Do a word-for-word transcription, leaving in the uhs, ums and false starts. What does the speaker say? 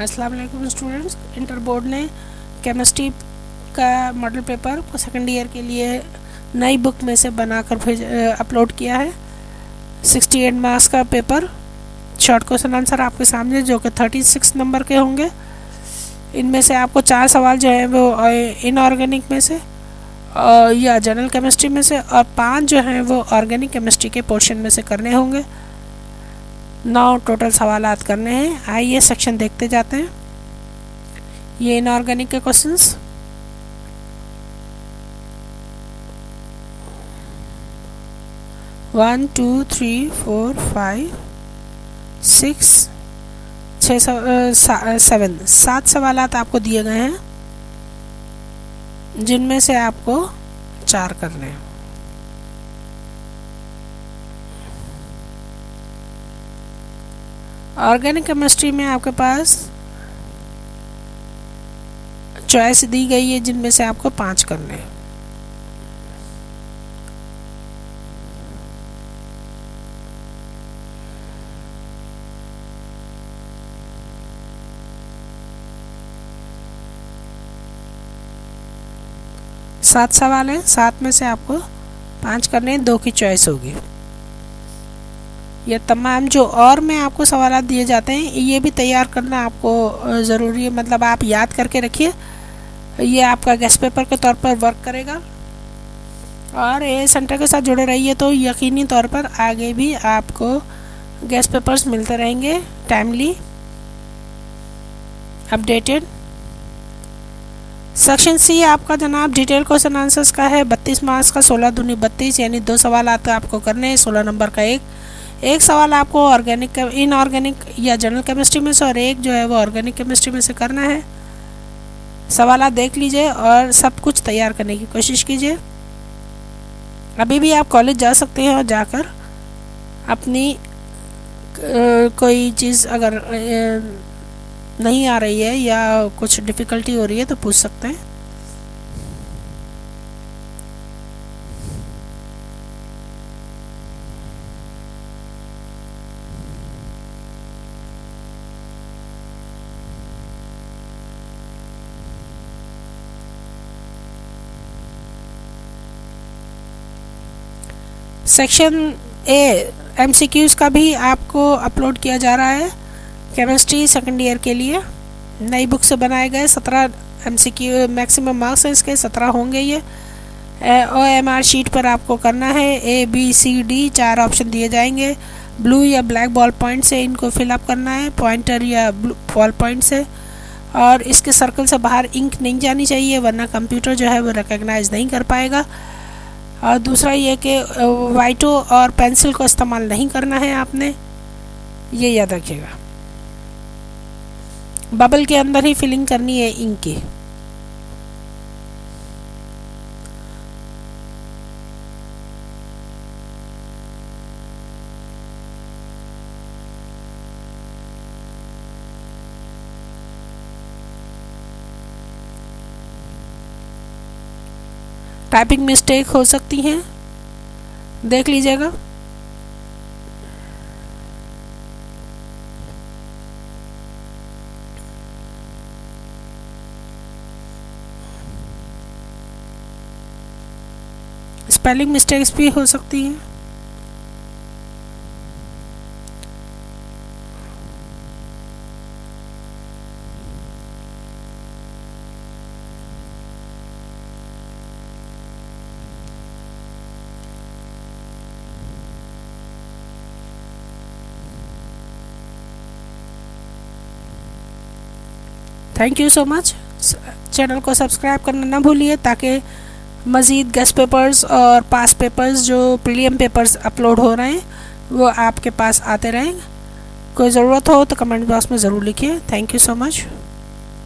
अस्सलाम वालेकुम students. Inter board ने केमिस्ट्री का मॉडल पेपर को सेकंड ईयर के लिए नई बुक में से बनाकर भेज अपलोड किया है। अड़सठ मार्क्स का पेपर, शॉर्ट क्वेश्चन आंसर आपके सामने जो कि छत्तीस नंबर के होंगे। इनमें से आपको चार सवाल जो हैं वो इनऑर्गेनिक में से और या जनरल केमिस्ट्री में से और पाँच जो हैं वो ऑर्गेनिक केमिस्ट्री के पोर्शन में से करने होंगे। नौ टोटल सवाल करने हैं। आइए सेक्शन देखते जाते हैं। ये इनऑर्गेनिक के questions. One two three four five six छः सेवन सात सवाल आपको दिए गए हैं, जिनमें से आपको चार करने हैं। ऑर्गेनिक केमिस्ट्री में आपके पास चॉइस दी गई है, जिनमें से आपको पांच करने हैं। सात सवाल हैं, सात में से आपको पांच करने हैं, दो की चॉइस होगी। यह तमाम जो और में आपको सवाल दिए जाते हैं, ये भी तैयार करना आपको ज़रूरी है, मतलब आप याद करके रखिए। ये आपका गेस्ट पेपर के तौर पर वर्क करेगा और ए सेंटर के साथ जुड़े रहिए तो यकीनी तौर पर आगे भी आपको गेस्ट पेपर्स मिलते रहेंगे, टाइमली अपडेटेड। सेक्शन सी आपका जनाब डिटेल क्वेश्चन आंसर्स का है। बत्तीस मार्क्स का सोलह दूनी बत्तीस यानी दो सवाल आता आपको करने हैं। सोलह नंबर का एक एक सवाल आपको ऑर्गेनिक इनऑर्गेनिक या जनरल केमिस्ट्री में से और एक जो है वो ऑर्गेनिक केमिस्ट्री में से करना है। सवाल आप देख लीजिए और सब कुछ तैयार करने की कोशिश कीजिए। अभी भी आप कॉलेज जा सकते हैं और जाकर अपनी कोई चीज़ अगर नहीं आ रही है या कुछ डिफ़िकल्टी हो रही है तो पूछ सकते हैं। सेक्शन ए एमसीक्यूज़ का भी आपको अपलोड किया जा रहा है केमिस्ट्री सेकंड ईयर के लिए। नई बुक से बनाए गए सत्रह एमसीक्यू मैक्सिमम मार्क्स हैं इसके, सत्रह होंगे। ये ओ एम आर शीट पर आपको करना है। ए बी सी डी चार ऑप्शन दिए जाएंगे। ब्लू या ब्लैक बॉल पॉइंट से इनको फिलअप करना है, पॉइंटर या बॉल पॉइंट से, और इसके सर्कल से बाहर इंक नहीं जानी चाहिए वरना कंप्यूटर जो है वो रिकग्नाइज नहीं कर पाएगा। और दूसरा ये कि वाइटो और पेंसिल को इस्तेमाल नहीं करना है आपने, ये याद रखिएगा। बबल के अंदर ही फिलिंग करनी है इंक की। टाइपिंग मिस्टेक हो सकती हैं, देख लीजिएगा। स्पेलिंग मिस्टेक्स भी हो सकती हैं। Thank you so much. Channel को सब्सक्राइब करना ना भूलिए ताकि मज़ीद गेस्ट पेपर्स और पास पेपर्स जो प्रीलिम पेपर्स अपलोड हो रहे हैं वो आपके पास आते रहें। कोई ज़रूरत हो तो कमेंट बॉक्स में ज़रूर लिखिए। Thank you so much.